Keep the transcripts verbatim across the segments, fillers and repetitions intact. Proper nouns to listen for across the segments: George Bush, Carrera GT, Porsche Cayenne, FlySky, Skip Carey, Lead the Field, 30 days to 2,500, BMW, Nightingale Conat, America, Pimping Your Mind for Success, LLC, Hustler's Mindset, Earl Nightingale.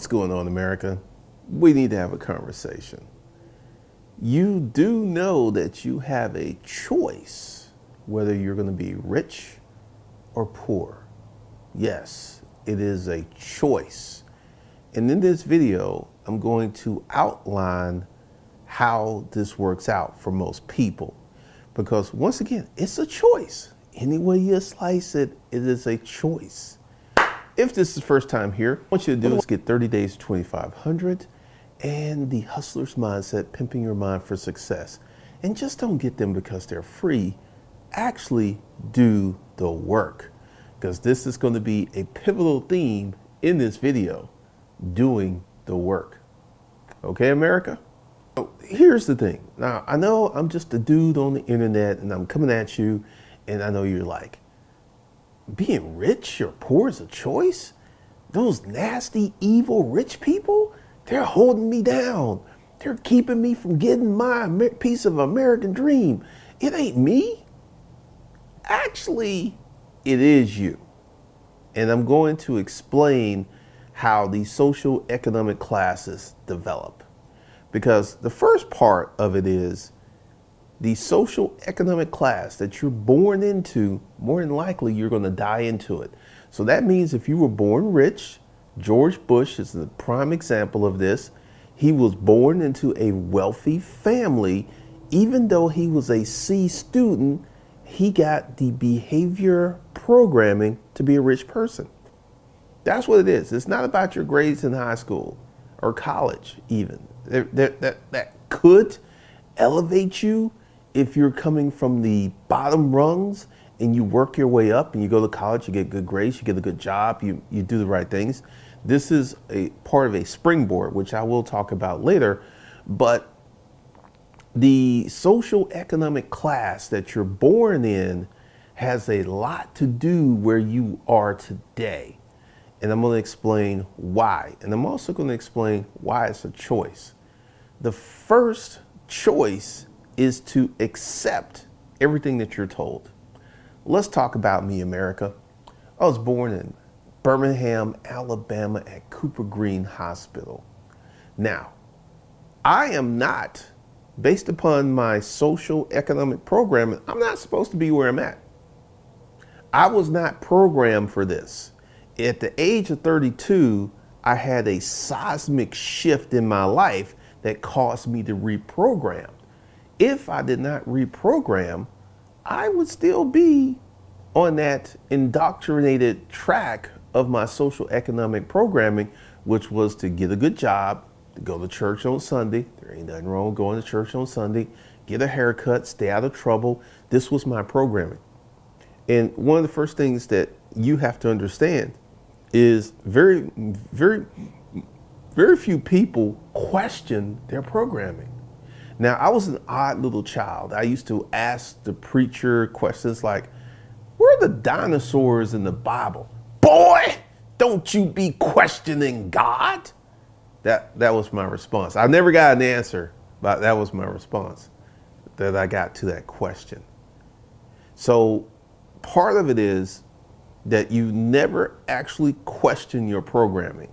what's going on, America? We need to have a conversation. You do know that you have a choice whether you're going to be rich or poor. Yes, it is a choice. And in this video, I'm going to outline how this works out for most people. Because once again, it's a choice. Any way you slice it, it is a choice. If this is the first time here, what I want you to do is get thirty days to twenty-five hundred and the Hustler's Mindset, Pimping Your Mind for Success. And just don't get them because they're free. Actually do the work, because this is going to be a pivotal theme in this video, doing the work. Okay, America? So here's the thing. Now, I know I'm just a dude on the internet and I'm coming at you, and I know you're like, being rich or poor is a choice? Those nasty, evil, rich people, they're holding me down. They're keeping me from getting my piece of American dream. It ain't me. Actually, it is you. And I'm going to explain how these social economic classes develop. Because the first part of it is the social economic class that you're born into, more than likely you're going to die into it. So that means if you were born rich, George Bush is the prime example of this. He was born into a wealthy family. Even though he was a C student, he got the behavior programming to be a rich person. That's what it is. It's not about your grades in high school or college even. They're, they're, that, that could elevate you if you're coming from the bottom rungs and you work your way up and you go to college, you get good grades, you get a good job, you, you do the right things. This is a part of a springboard, which I will talk about later. But the social economic class that you're born in has a lot to do where you are today. And I'm going to explain why. And I'm also going to explain why it's a choice. The first choice is to accept everything that you're told. Let's talk about me, America. I was born in Birmingham, Alabama at Cooper Green Hospital. Now, I am not, based upon my social economic programming, I'm not supposed to be where I'm at. I was not programmed for this. At the age of thirty-two, I had a seismic shift in my life that caused me to reprogram. If I did not reprogram, I would still be on that indoctrinated track of my social economic programming, which was to get a good job, to go to church on Sunday. There ain't nothing wrong with going to church on Sunday, get a haircut, stay out of trouble. This was my programming. And one of the first things that you have to understand is very, very, very few people question their programming. Now, I was an odd little child. I used to ask the preacher questions like, where are the dinosaurs in the Bible? Boy, don't you be questioning God. That, that was my response. I never got an answer, but that was my response that I got to that question. So part of it is that you never actually question your programming.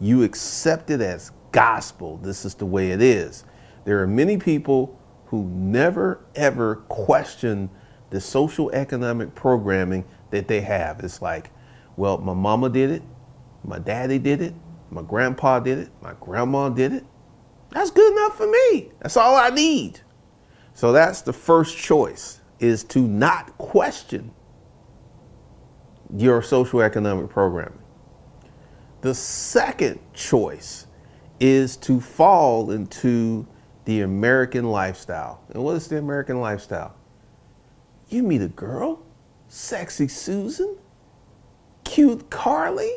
You accept it as gospel. This is the way it is. There are many people who never ever question the social economic programming that they have. It's like, well, my mama did it, my daddy did it, my grandpa did it, my grandma did it. That's good enough for me. That's all I need. So that's the first choice, is to not question your social economic programming. The second choice is to fall into the American lifestyle. And what is the American lifestyle? You meet a girl, sexy Susan, cute Carly,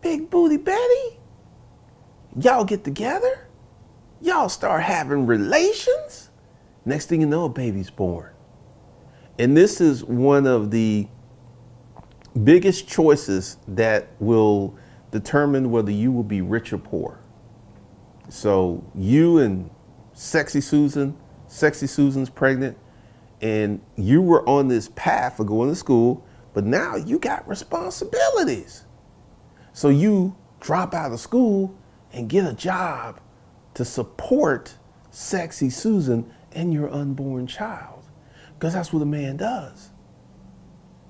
big booty Betty. Y'all get together. Y'all start having relations. Next thing you know, a baby's born. And this is one of the biggest choices that will determine whether you will be rich or poor. So you and sexy Susan, sexy Susan's pregnant, and you were on this path of going to school, but now you got responsibilities. So you drop out of school and get a job to support Sexy Susan and your unborn child, because that's what a man does.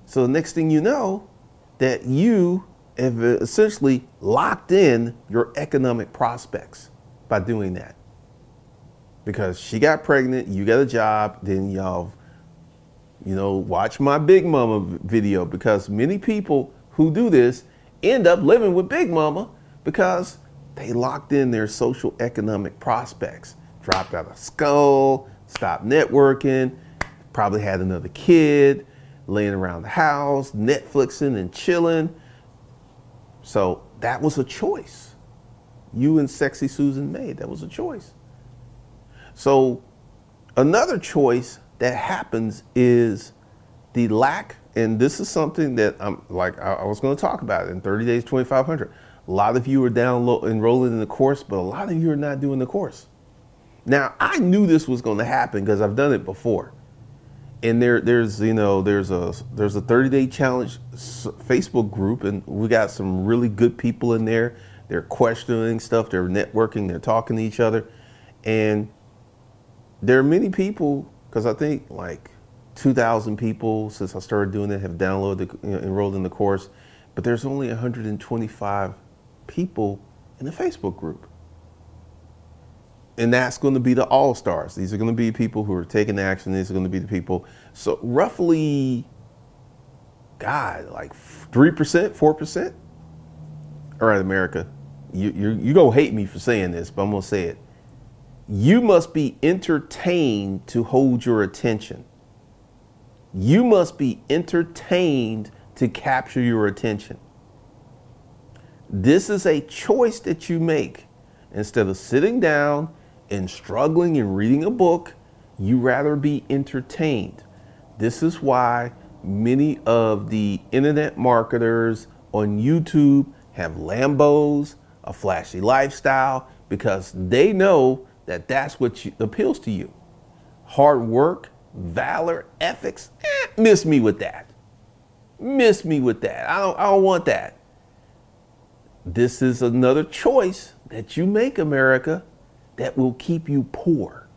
So the next thing you know, that you have essentially locked in your economic prospects by doing that. Because she got pregnant, you got a job, then y'all, you know, watch my Big Mama video, because many people who do this end up living with Big Mama because they locked in their social economic prospects, dropped out of school, stopped networking, probably had another kid, laying around the house, Netflixing and chilling. So that was a choice you and Sexy Susan made. That was a choice. So another choice that happens is the lack, and this is something that I'm like I, I was going to talk about in thirty days to twenty-five hundred. A lot of you are down low, enrolling in the course, but a lot of you are not doing the course. Now, I knew this was going to happen because I've done it before. And there, there's, you know, there's a there's a thirty-day challenge Facebook group, and we got some really good people in there. They're questioning stuff, they're networking, they're talking to each other, and there are many people, because I think like two thousand people since I started doing it have downloaded, you know, enrolled in the course, but there's only one hundred twenty-five people in the Facebook group. And that's going to be the all-stars. These are going to be people who are taking action. These are going to be the people. So roughly, God, like three percent, four percent. All right, America, you, you're, you're going to hate me for saying this, but I'm going to say it. You must be entertained to hold your attention. You must be entertained to capture your attention. This is a choice that you make. Instead of sitting down and struggling and reading a book, you rather be entertained. This is why many of the internet marketers on YouTube have Lambos, a flashy lifestyle, because they know that that's what you, appeals to you. Hard work, valor, ethics, eh, miss me with that. Miss me with that. I don't, I don't want that. This is another choice that you make, America, that will keep you poor,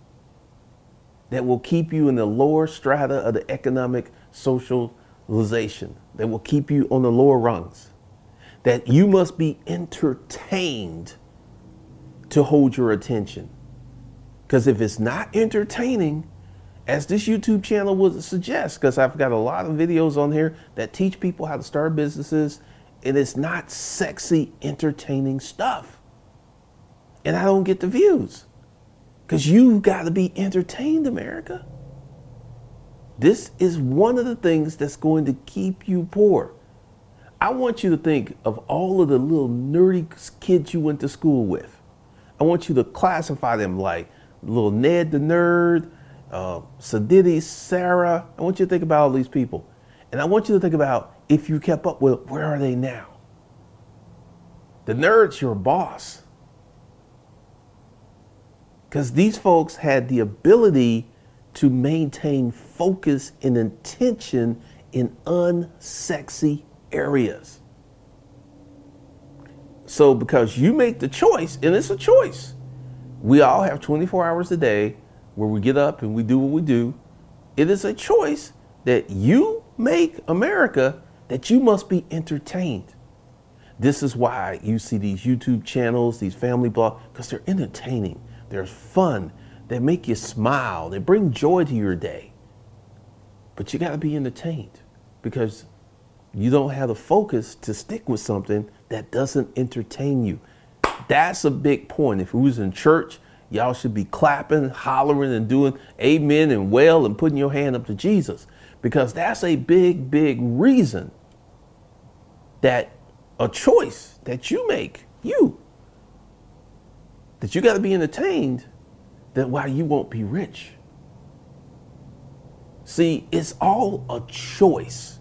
that will keep you in the lower strata of the economic socialization, that will keep you on the lower rungs, that you must be entertained to hold your attention. Because if it's not entertaining, as this YouTube channel would suggest, because I've got a lot of videos on here that teach people how to start businesses, and it's not sexy, entertaining stuff. And I don't get the views, because you've got to be entertained, America. This is one of the things that's going to keep you poor. I want you to think of all of the little nerdy kids you went to school with. I want you to classify them like little Ned the Nerd, uh, Sadiddy, Sarah. I want you to think about all these people. And I want you to think about, if you kept up with, where are they now? The nerd's your boss. Because these folks had the ability to maintain focus and intention in unsexy areas. So because you make the choice, and it's a choice, we all have twenty-four hours a day where we get up and we do what we do. It is a choice that you make, America, that you must be entertained. This is why you see these YouTube channels, these family blogs, because they're entertaining. They're fun. They make you smile. They bring joy to your day. But you got to be entertained, because you don't have the focus to stick with something that doesn't entertain you. That's a big point. If we was in church, y'all should be clapping, hollering, and doing amen and well and putting your hand up to Jesus, because that's a big, big reason that a choice that you make, you, that you got to be entertained, that why you won't be rich. See, it's all a choice.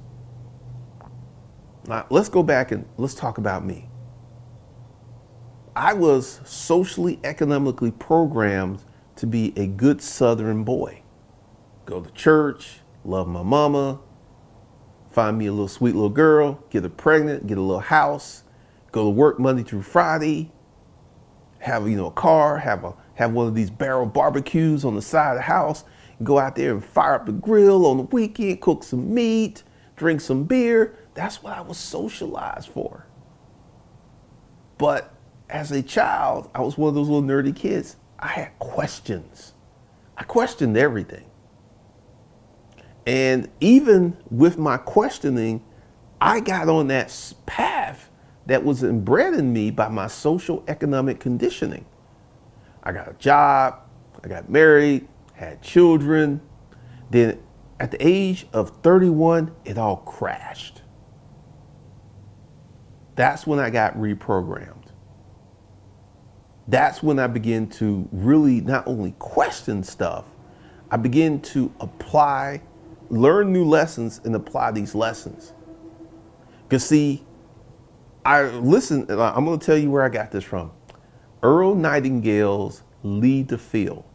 Now, let's go back and let's talk about me. I was socially, economically programmed to be a good Southern boy. Go to church, love my mama, find me a little sweet little girl, get her pregnant, get a little house, go to work Monday through Friday, have, you know, a car, have a have one of these barrel barbecues on the side of the house, go out there and fire up the grill on the weekend, cook some meat, drink some beer. That's what I was socialized for. But as a child, I was one of those little nerdy kids. I had questions. I questioned everything. And even with my questioning, I got on that path that was inbred in me by my social economic conditioning. I got a job, I got married, had children. Then at the age of thirty-one, it all crashed. That's when I got reprogrammed. That's when I began to really not only question stuff, I began to apply, learn new lessons and apply these lessons. Because see, I listen, I'm going to tell you where I got this from. Earl Nightingale's Lead the Field.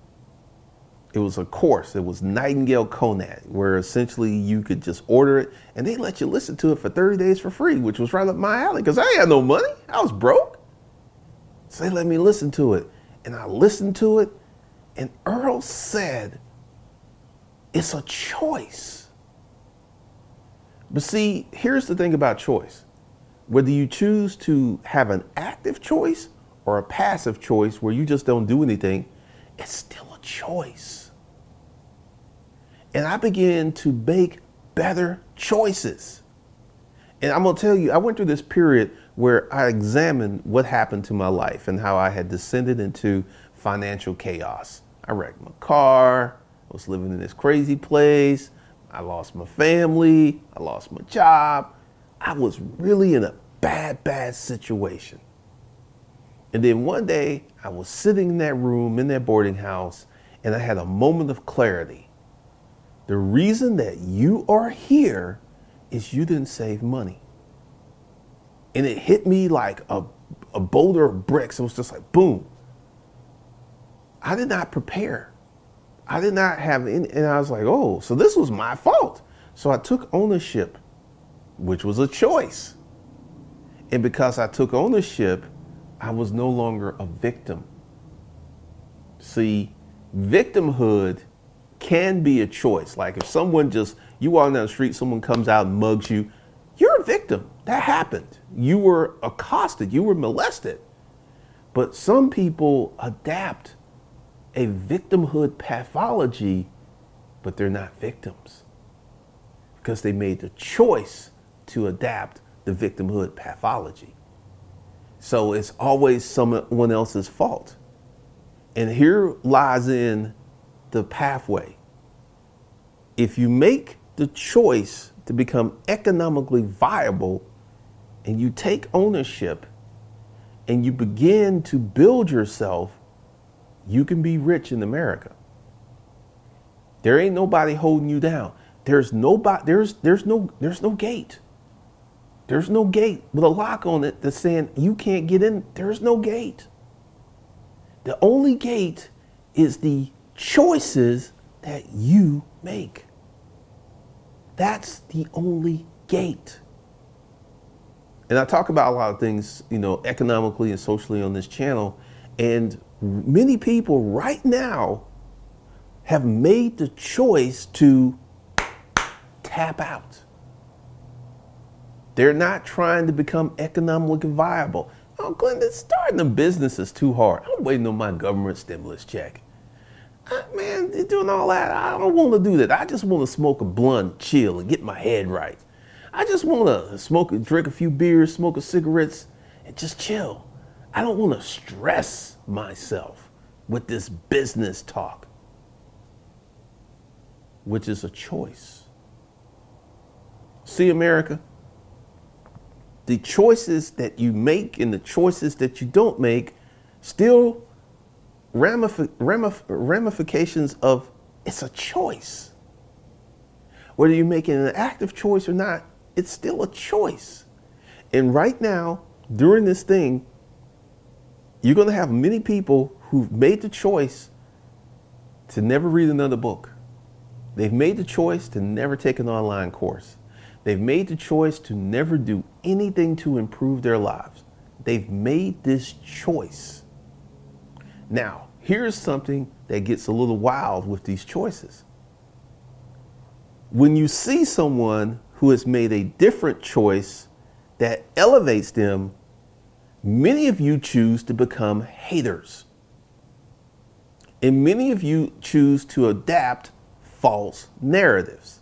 It was a course. It was Nightingale Conat, where essentially you could just order it and they let you listen to it for thirty days for free, which was right up my alley because I had no money. I was broke. So they let me listen to it. And I listened to it. And Earl said, it's a choice. But see, here's the thing about choice. Whether you choose to have an active choice or a passive choice where you just don't do anything, it's still a choice. And I began to make better choices. And I'm gonna tell you, I went through this period where I examined what happened to my life and how I had descended into financial chaos. I wrecked my car, I was living in this crazy place, I lost my family, I lost my job. I was really in a bad, bad situation. And then one day I was sitting in that room in that boarding house and I had a moment of clarity. The reason that you are here is you didn't save money. And it hit me like a, a boulder of bricks. It was just like, boom. I did not prepare. I did not have any, and I was like, oh, so this was my fault. So I took ownership, which was a choice. And because I took ownership, I was no longer a victim. See, victimhood can be a choice. Like if someone just, you walk down the street, someone comes out and mugs you, you're a victim. That happened. You were accosted. You were molested. But some people adapt a victimhood pathology, but they're not victims because they made the choice to adapt the victimhood pathology. So it's always someone else's fault. And here lies in the pathway. If you make the choice to become economically viable and you take ownership and you begin to build yourself, you can be rich in America. There ain't nobody holding you down. There's nobody, there's, there's no, there's no gate. There's no gate with a lock on it that's saying you can't get in. There's no gate. The only gate is the choices that you make. That's the only gate. And I talk about a lot of things, you know, economically and socially on this channel. And many people right now have made the choice to tap out. They're not trying to become economically viable. Oh, Glenda, starting a business is too hard. I'm waiting on my government stimulus check. I, man, they're doing all that. I don't want to do that. I just want to smoke a blunt, chill, and get my head right. I just want to smoke, drink a few beers, smoke a cigarettes, and just chill. I don't want to stress myself with this business talk, which is a choice. See, America? The choices that you make and the choices that you don't make still ramif ramif ramifications of it's a choice. Whether you're making an active choice or not, it's still a choice. And right now, during this thing, you're going to have many people who've made the choice to never read another book. They've made the choice to never take an online course. They've made the choice to never do anything to improve their lives. They've made this choice. Now, here's something that gets a little wild with these choices. When you see someone who has made a different choice that elevates them, many of you choose to become haters. And many of you choose to adapt false narratives.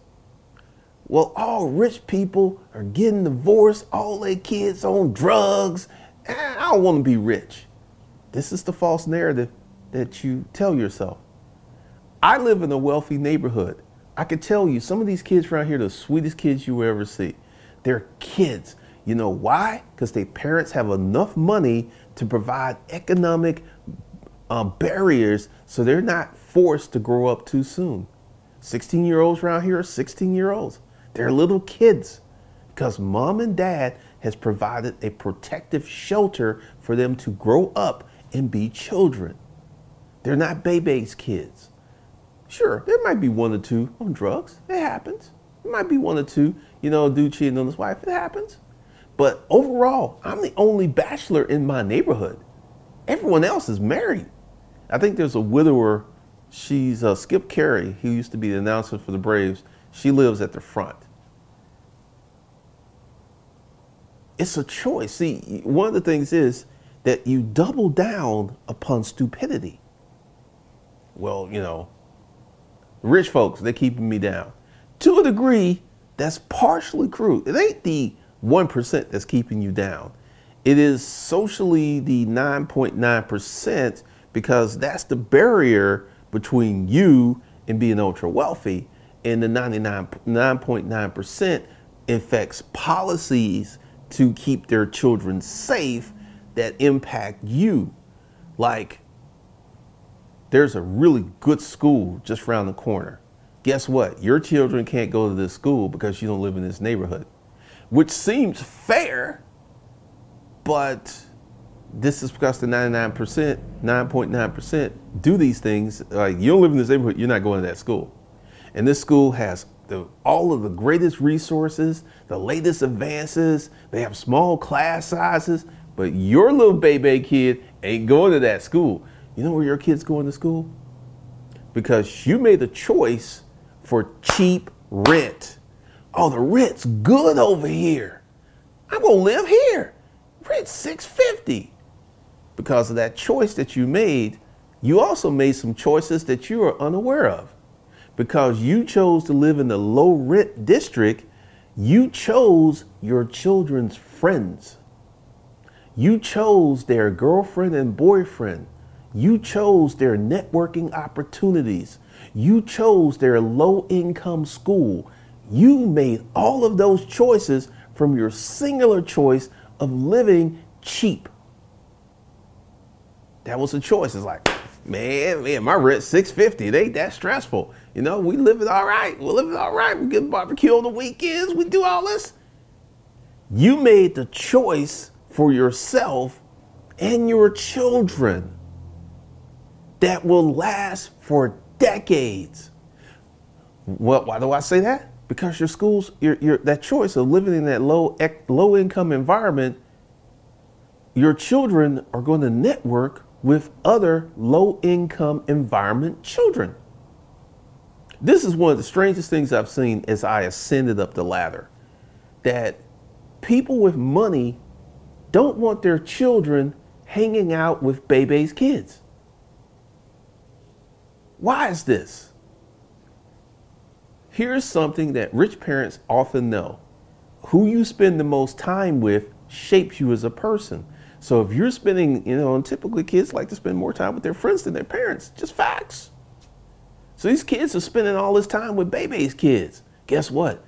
Well, all rich people are getting divorced, all their kids on drugs. I don't want to be rich. This is the false narrative that you tell yourself. I live in a wealthy neighborhood. I could tell you some of these kids around here are the sweetest kids you will ever see. They're kids. You know why? Because their parents have enough money to provide economic uh, barriers so they're not forced to grow up too soon. sixteen-year-olds around here are sixteen-year-olds. They're little kids because mom and dad has provided a protective shelter for them to grow up and be children. They're not baby's kids. Sure, there might be one or two on drugs. It happens. There might be one or two, you know, dude cheating on his wife. It happens. But overall, I'm the only bachelor in my neighborhood. Everyone else is married. I think there's a widower. She's uh, Skip Carey, who used to be the announcer for the Braves. She lives at the front. It's a choice. See, one of the things is that you double down upon stupidity. Well, you know, rich folks, they're keeping me down. To a degree, that's partially true. It ain't the one percent that's keeping you down. It is socially the nine point nine percent because that's the barrier between you and being ultra wealthy, and the ninety-nine point nine percent affects policies to keep their children safe that impact you. Like, there's a really good school just around the corner. Guess what? Your children can't go to this school because you don't live in this neighborhood, which seems fair, but this is because the ninety-nine percent, nine point nine percent do these things. Like, you don't live in this neighborhood, you're not going to that school. And this school has the, all of the greatest resources, the latest advances. They have small class sizes, but your little baby kid ain't going to that school. You know where your kid's going to school? Because you made a choice for cheap rent. Oh, the rent's good over here. I'm gonna live here. Rent's six fifty. Because of that choice that you made, you also made some choices that you are unaware of. Because you chose to live in the low rent district, you chose your children's friends. You chose their girlfriend and boyfriend. You chose their networking opportunities. You chose their low income school. You made all of those choices from your singular choice of living cheap. That was a choice. It's like, man, man, my rent's six fifty. It ain't that stressful. You know, we live it all right. We live it all right. We get barbecue on the weekends. We do all this. You made the choice for yourself and your children that will last for decades. Well, why do I say that? Because your schools, your, your, that choice of living in that low, low income environment, your children are going to network with other low income environment children. This is one of the strangest things I've seen as I ascended up the ladder, that people with money don't want their children hanging out with baby's kids. Why is this? Here's something that rich parents often know. Who you spend the most time with shapes you as a person. So if you're spending, you know, and typically kids like to spend more time with their friends than their parents, just facts. So these kids are spending all this time with baby's kids. Guess what?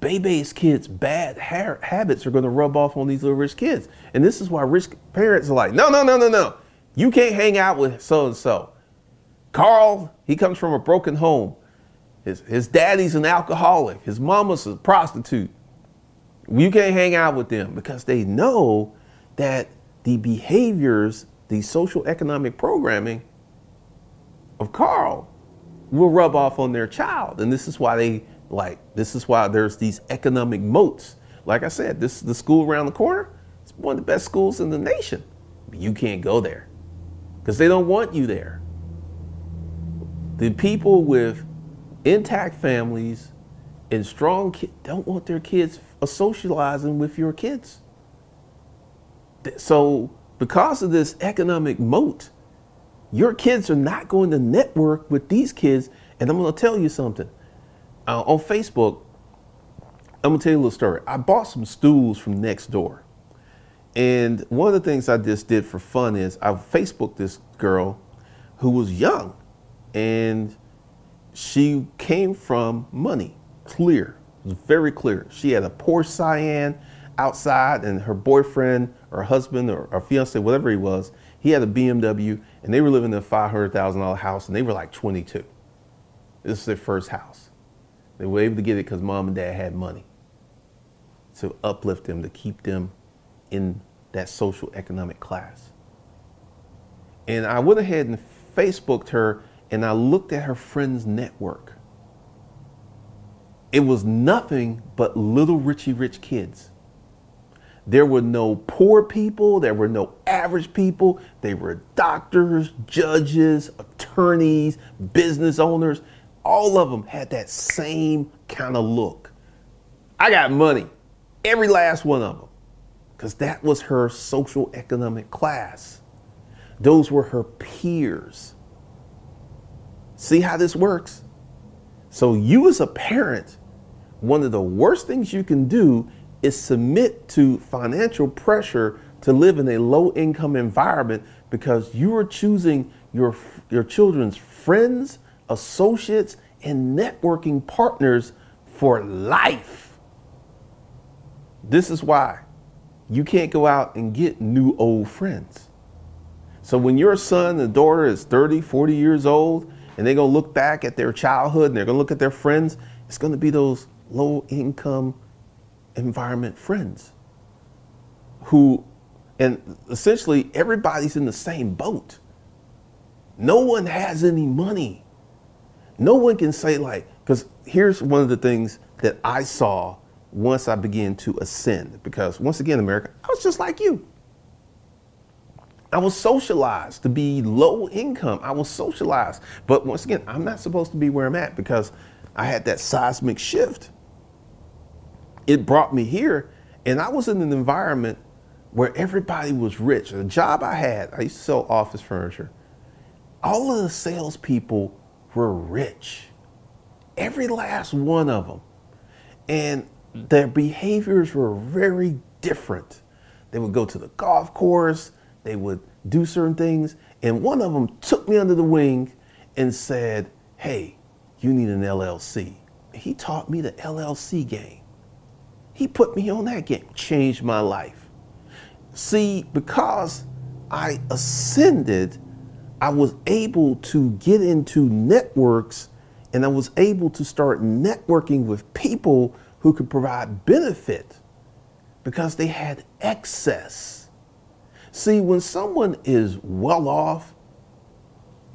Baby's kids' bad ha habits are gonna rub off on these little rich kids. And this is why rich parents are like, no, no, no, no, no. You can't hang out with so-and-so. Carl, he comes from a broken home. His, his daddy's an alcoholic. His mama's a prostitute. You can't hang out with them because they know that the behaviors, the social economic programming of Carl will rub off on their child. And this is why they like, this is why there's these economic moats. Like I said, this is the school around the corner. It's one of the best schools in the nation. You can't go there because they don't want you there. The people with intact families and strong kids don't want their kids socializing with your kids. So because of this economic moat, your kids are not going to network with these kids. And I'm going to tell you something. Uh, on Facebook, I'm going to tell you a little story. I bought some stools from next door. And one of the things I just did for fun is I Facebooked this girl who was young. And she came from money, clear, it was very clear. She had a Porsche Cayenne outside, and her boyfriend or husband or, or fiance, whatever he was, he had a B M W, and they were living in a five hundred thousand dollar house, and they were like twenty-two. This is their first house. They were able to get it because mom and dad had money to uplift them, to keep them in that social economic class. And I went ahead and Facebooked her, and I looked at her friend's network. It was nothing but little richy rich kids. There were no poor people. There were no average people. They were doctors, judges, attorneys, business owners. All of them had that same kind of look. I got money, every last one of them, because that was her social economic class. Those were her peers. See how this works? So you as a parent, one of the worst things you can do is submit to financial pressure to live in a low income environment, because you are choosing your, your children's friends, associates, and networking partners for life. This is why you can't go out and get new old friends. So when your son and daughter is thirty, forty years old, and they're gonna look back at their childhood and they're gonna look at their friends, it's gonna be those low income environment friends who, and essentially everybody's in the same boat. No one has any money. No one can say like, because here's one of the things that I saw once I began to ascend, because once again, America, I was just like you. I was socialized to be low income. I was socialized. But once again, I'm not supposed to be where I'm at, because I had that seismic shift. It brought me here, and I was in an environment where everybody was rich. The job I had, I used to sell office furniture. All of the salespeople were rich, every last one of them. And their behaviors were very different. They would go to the golf course. They would do certain things. And one of them took me under the wing and said, hey, you need an L L C. He taught me the L L C game. He put me on that game, changed my life. See, because I ascended, I was able to get into networks, and I was able to start networking with people who could provide benefit because they had excess. See, when someone is well off,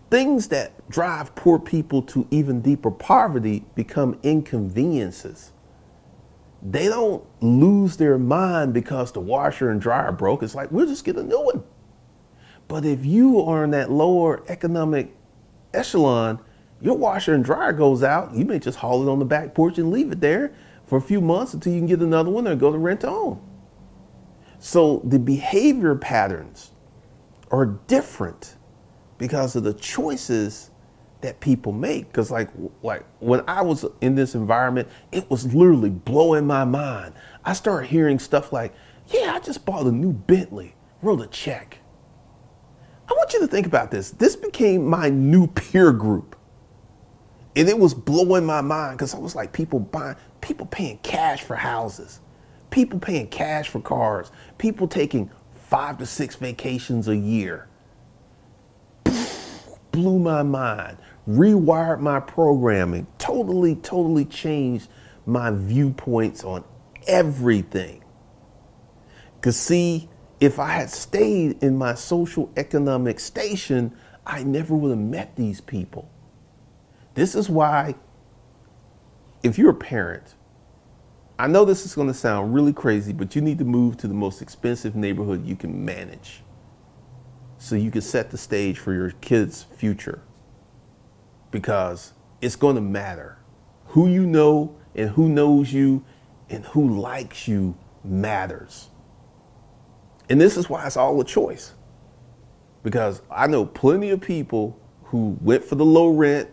things that drive poor people to even deeper poverty become inconveniences. They don't lose their mind because the washer and dryer broke. It's like, we'll just get a new one. But if you are in that lower economic echelon, your washer and dryer goes out. You may just haul it on the back porch and leave it there for a few months until you can get another one or go to rent to own. So the behavior patterns are different because of the choices that people make. Because like, like when I was in this environment, it was literally blowing my mind. I started hearing stuff like, yeah, I just bought a new Bentley, wrote a check. I want you to think about this. This became my new peer group. And it was blowing my mind because I was like, people buying, people paying cash for houses. People paying cash for cars, people taking five to six vacations a year. Blew my mind, rewired my programming, totally, totally changed my viewpoints on everything. Because see, if I had stayed in my social economic station, I never would have met these people. This is why, if you're a parent, I know this is going to sound really crazy, but you need to move to the most expensive neighborhood you can manage so you can set the stage for your kids' future, because it's going to matter. Who you know and who knows you and who likes you matters. And this is why it's all a choice, because I know plenty of people who went for the low rent.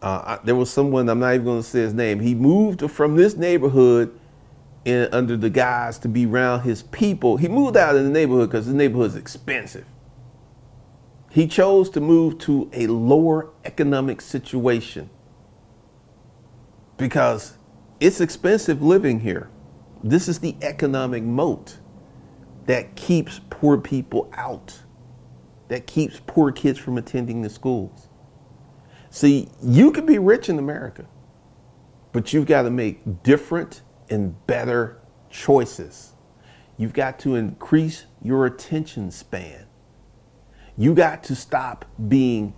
Uh, I, there was someone, I'm not even going to say his name. He moved from this neighborhood in, under the guise to be around his people. He moved out of the neighborhood because the neighborhood's expensive. He chose to move to a lower economic situation because it's expensive living here. This is the economic moat that keeps poor people out, that keeps poor kids from attending the schools. See, you can be rich in America, but you've got to make different and better choices. You've got to increase your attention span. You got to stop being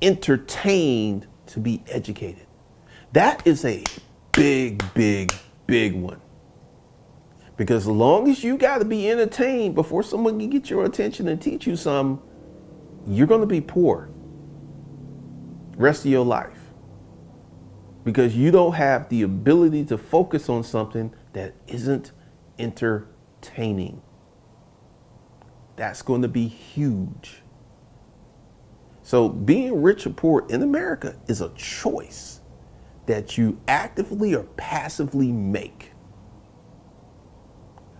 entertained to be educated. That is a big, big, big one. Because as long as you got to be entertained before someone can get your attention and teach you something, you're going to be poor rest of your life, because you don't have the ability to focus on something that isn't entertaining. That's going to be huge. So being rich or poor in America is a choice that you actively or passively make.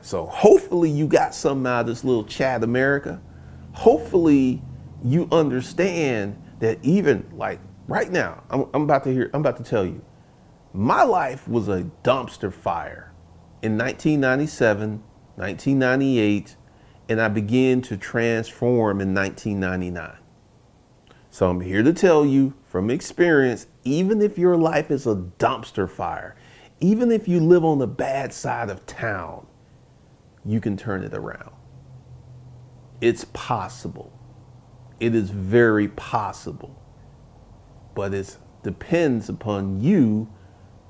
So hopefully you got something out of this little chat, America. Hopefully you understand that even like right now, I'm, I'm about to hear, I'm about to tell you, my life was a dumpster fire in nineteen ninety-seven, nineteen ninety-eight, and I began to transform in nineteen ninety-nine. So I'm here to tell you from experience, even if your life is a dumpster fire, even if you live on the bad side of town, you can turn it around. It's possible. It is very possible, but it depends upon you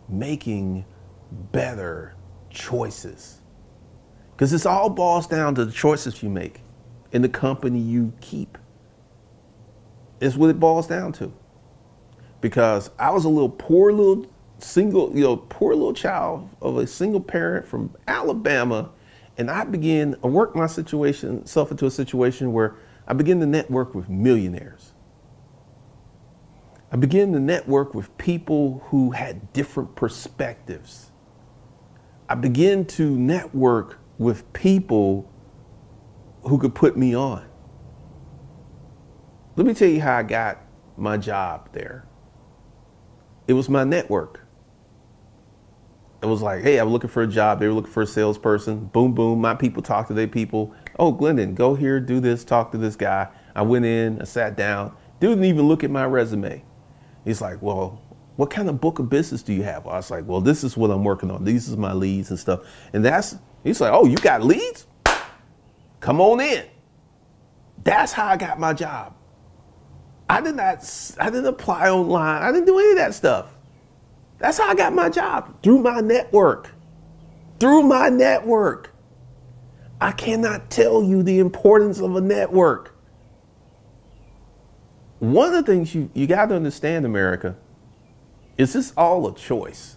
making better choices, because this all boils down to the choices you make and the company you keep. It's what it boils down to. Because I was a little poor little single, you know, poor little child of a single parent from Alabama, and I began to work my situation self into a situation where I began to network with millionaires. I began to network with people who had different perspectives. I began to network with people who could put me on. Let me tell you how I got my job there. It was my network. It was like, hey, I was looking for a job. They were looking for a salesperson. Boom, boom. My people talk to their people. Oh, Glendon, go here, do this, talk to this guy. I went in, I sat down. Dude didn't even look at my resume. He's like, well, what kind of book of business do you have? I was like, well, this is what I'm working on. These is my leads and stuff. And that's, he's like, oh, you got leads? Come on in. That's how I got my job. I did not, I didn't apply online. I didn't do any of that stuff. That's how I got my job, through my network, through my network. I cannot tell you the importance of a network. One of the things you, you got to understand, America, is this all a choice.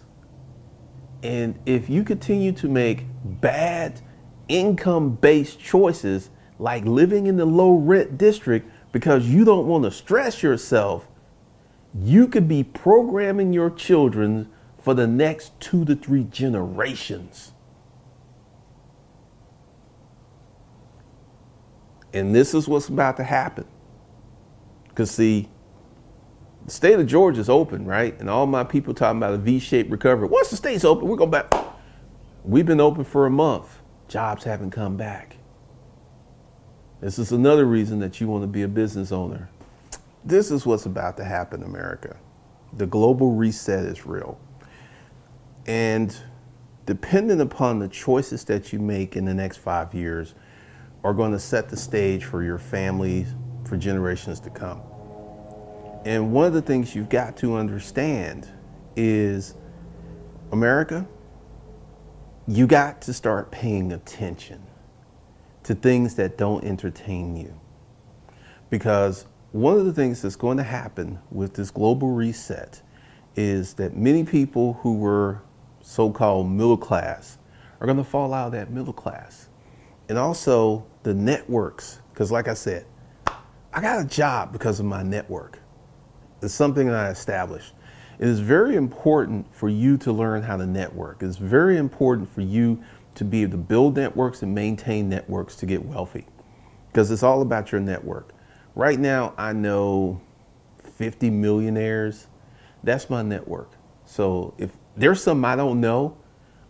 And if you continue to make bad income-based choices, like living in the low rent district because you don't want to stress yourself, you could be programming your children for the next two to three generations. And this is what's about to happen. Because see, the state of Georgia is open, right? And all my people talking about a V-shaped recovery. Once the state's open, we're going back. We've been open for a month. Jobs haven't come back. This is another reason that you want to be a business owner. This is what's about to happen, America. The global reset is real. And depending upon the choices that you make in the next five years, are going to set the stage for your families, for generations to come. And one of the things you've got to understand is, America, you got to start paying attention to things that don't entertain you. Because one of the things that's going to happen with this global reset is that many people who were so-called middle class are going to fall out of that middle class. And also the networks, because like I said, I got a job because of my network. It's something that I established. It is very important for you to learn how to network. It's very important for you to be able to build networks and maintain networks to get wealthy, because it's all about your network. Right now, I know fifty millionaires. That's my network. So if there's something I don't know,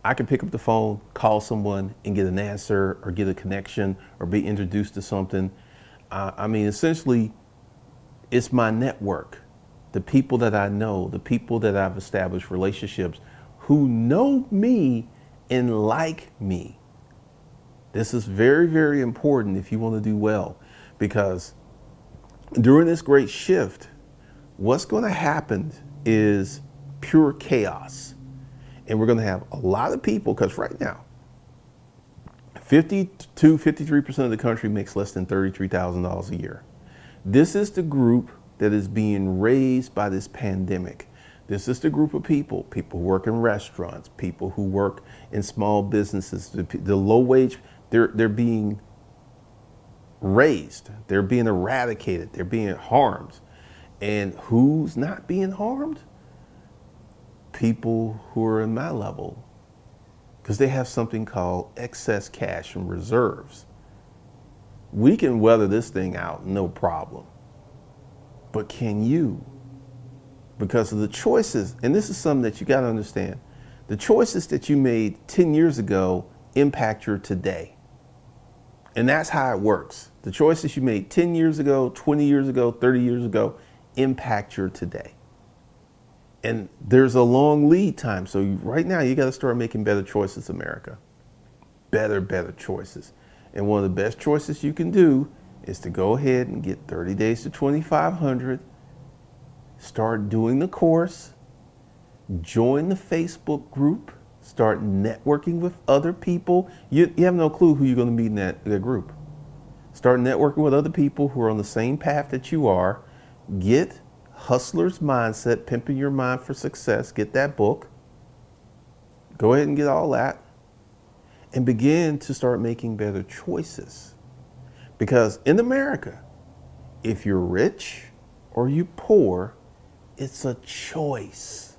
I can pick up the phone, call someone and get an answer or get a connection or be introduced to something. Uh, I mean, essentially, it's my network, the people that I know, the people that I've established relationships who know me and like me. This is very, very important if you want to do well, because during this great shift, what's going to happen is pure chaos. And we're going to have a lot of people, because right now, fifty-two, fifty-three percent of the country makes less than thirty-three thousand dollars a year. This is the group that is being raised by this pandemic. This is the group of people, people who work in restaurants, people who work in small businesses, the, the low wage, they're, they're being raised, they're being eradicated, they're being harmed. And who's not being harmed? People who are in my level, because they have something called excess cash and reserves. We can weather this thing out, no problem. But can you? Because of the choices, and this is something that you got to understand, the choices that you made ten years ago impact your today. And that's how it works. The choices you made ten years ago, twenty years ago, thirty years ago, impact your today. And there's a long lead time. So right now you got to start making better choices, America. Better, better choices. And one of the best choices you can do is to go ahead and get thirty days to twenty-five hundred. Start doing the course. Join the Facebook group. Start networking with other people. You, you have no clue who you're going to meet in that, that group. Start networking with other people who are on the same path that you are. Get Hustler's Mindset, Pimping Your Mind for Success. Get that book. Go ahead and get all that. And begin to start making better choices. Because in America, if you're rich or you're poor, it's a choice.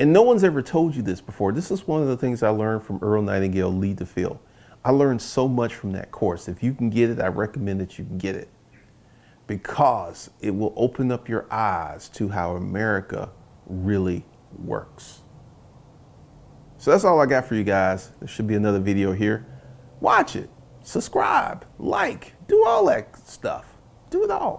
And no one's ever told you this before. This is one of the things I learned from Earl Nightingale, Lead the Field. I learned so much from that course. If you can get it, I recommend that you can get it. Because it will open up your eyes to how America really works. So that's all I got for you guys. There should be another video here. Watch it, subscribe, like, do all that stuff. Do it all.